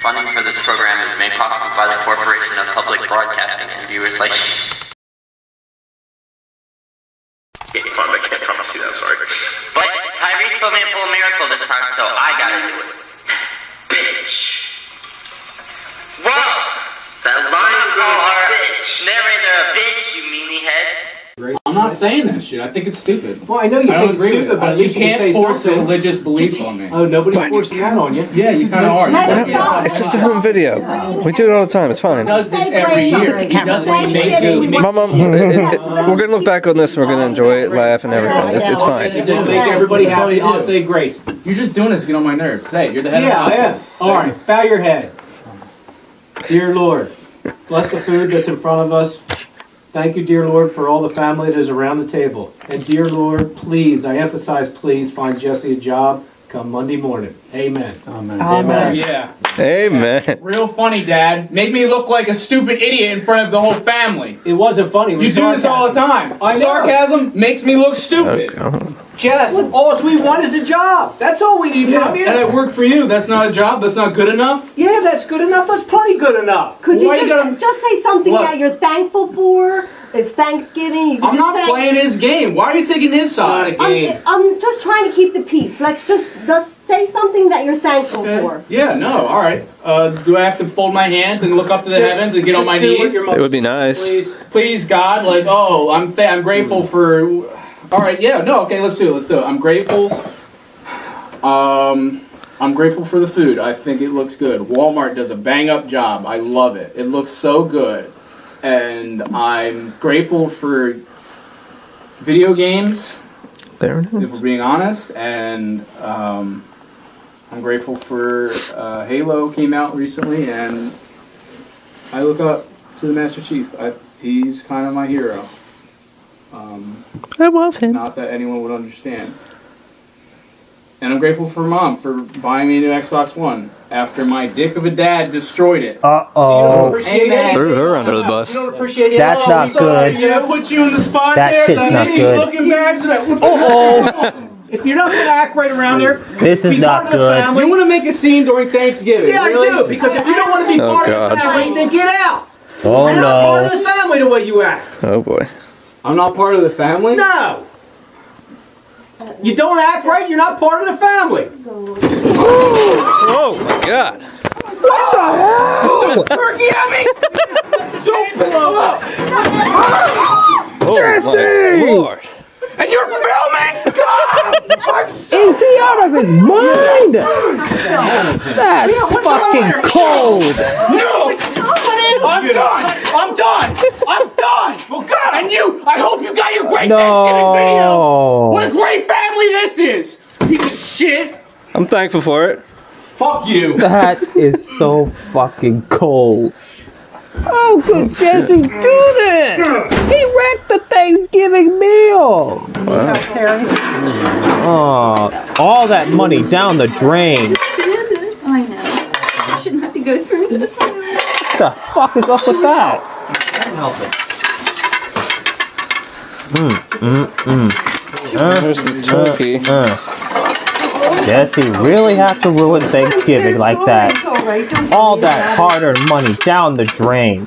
Funding for this program is made possible by the Corporation of Public Broadcasting and viewers like you. I can't promise you that, sorry. But Tyreese told me to pull a miracle this time, so I gotta do it. Bitch. Whoa! That line girl are a bitch. Narrator a bitch, you meanie head. I'm not saying that shit. I think it's stupid. Well, I know you think it's stupid, but at least you can't say force something. Religious beliefs on me. Oh, nobody's forcing that on you. Yeah, you kind of are. It's just a home video. We do it all the time. It's fine. He does this every year. He does it. Mama, we're gonna look back on this. And we're gonna enjoy it, laugh, and everything. It's fine. Make everybody happy. I'll say grace. You're just doing this to get on my nerves. Say, you're the head of the house. Yeah, I am. All right, bow your head. Dear Lord, bless the food that's in front of us. Thank you, dear Lord, for all the family that is around the table. And dear Lord, please, I emphasize please, find Jesse a job come Monday morning. Amen. Amen. Amen. Yeah. Amen. Real funny, Dad. Made me look like a stupid idiot in front of the whole family. It wasn't funny. It was sarcasm. You do this all the time. I know. Sarcasm makes me look stupid. Oh, Jess, all we want is a job. That's all we need from you. And I work for you. That's not a job. That's not good enough. Yeah, that's good enough. That's plenty good enough. Could you just say something that you're thankful for? It's Thanksgiving. I'm not playing his game. Why are you taking his side of the game? I'm just trying to keep the peace. Let's just say something that you're thankful for. Yeah, no, all right. Do I have to fold my hands and look up to the heavens and get on my knees? It would be nice. Please, please, God, like, oh, I'm grateful for... All right, yeah, no, okay, let's do it, let's do it. I'm grateful. I'm grateful for the food. I think it looks good. Walmart does a bang-up job. I love it. It looks so good. And I'm grateful for video games, if we're being honest, and I'm grateful for Halo came out recently, and I look up to the Master Chief. He's kind of my hero. I love him. Not that anyone would understand. And I'm grateful for Mom for buying me a new Xbox One after my dick of a dad destroyed it. Uh-oh. So threw her under the bus. You don't appreciate it. That's not good. Yeah, put you in the spot there. That shit's not good. Looking back to that. Uh-oh. If you're not going to act right around there, this is not good. You want to make a scene during Thanksgiving. Yeah, really? I do. Because if you don't want to be part of the family, then get out. Oh, no. You're not part of the family the way you act. Oh, boy. I'm not part of the family? No. You don't act right, you're not part of the family. Oh my God. What the hell? Turkey at me! Don't blow up! Oh, Jesse! Lord. And you're filming! God! Is he out of his mind? That's fucking cold! No! I'm done! I'm done! I'm done! Well, God, and you! I hope you got your great Thanksgiving video! What a great family this is! Piece of shit! I'm thankful for it. Fuck you! That is so fucking cold. Oh, good Jesse, do this! He wrecked the Thanksgiving meal! Wow. Oh, all that money down the drain. I know. I shouldn't have to go through this. What the fuck is up with that? I can't help it. There's the turkey. Jesse really have to ruin Thanksgiving like that. All that hard-earned money down the drain.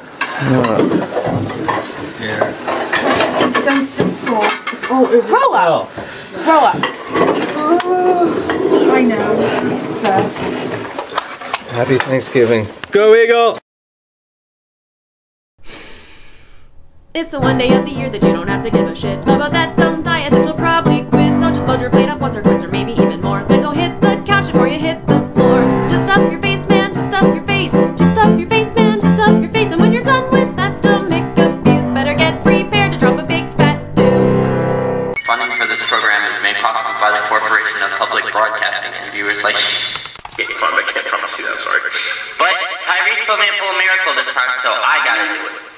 Roll up! Roll up! I know. Happy Thanksgiving. Go Eagles! It's the one day of the year that you don't have to give a shit about that dumb diet that you'll probably quit. So just load your plate up once or twice or maybe even more. Then go hit the couch before you hit the floor. Just up your face, man, just up your face. Just up your face, man, just up your face. And when you're done with that stomach abuse, better get prepared to drop a big fat deuce. Funding for this program is made possible by the Corporation of Public Broadcasting and viewers like you. I can't promise you that, sorry. But Tyreese told me to pull a miracle this time, so I gotta do it.